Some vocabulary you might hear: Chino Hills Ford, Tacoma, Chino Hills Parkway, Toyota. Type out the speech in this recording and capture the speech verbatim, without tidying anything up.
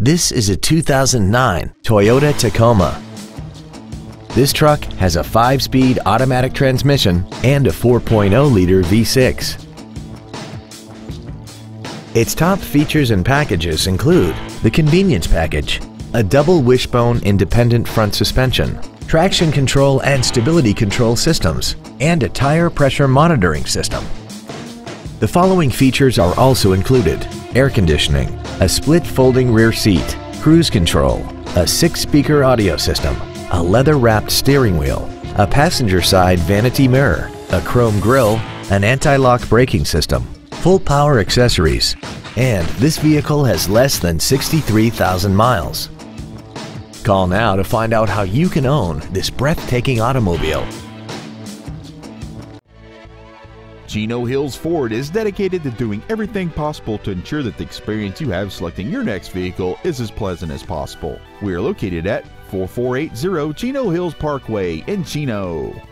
This is a two thousand nine Toyota Tacoma. This truck has a five-speed automatic transmission and a four point oh liter V six. Its top features and packages include the convenience package, a double wishbone independent front suspension, traction control and stability control systems, and a tire pressure monitoring system. The following features are also included: air conditioning, a split folding rear seat, cruise control, a six-speaker audio system, a leather-wrapped steering wheel, a passenger side vanity mirror, a chrome grille, an anti-lock braking system, full power accessories, and this vehicle has less than sixty-three thousand miles. Call now to find out how you can own this breathtaking automobile. Chino Hills Ford is dedicated to doing everything possible to ensure that the experience you have selecting your next vehicle is as pleasant as possible. We are located at four four eight zero Chino Hills Parkway in Chino.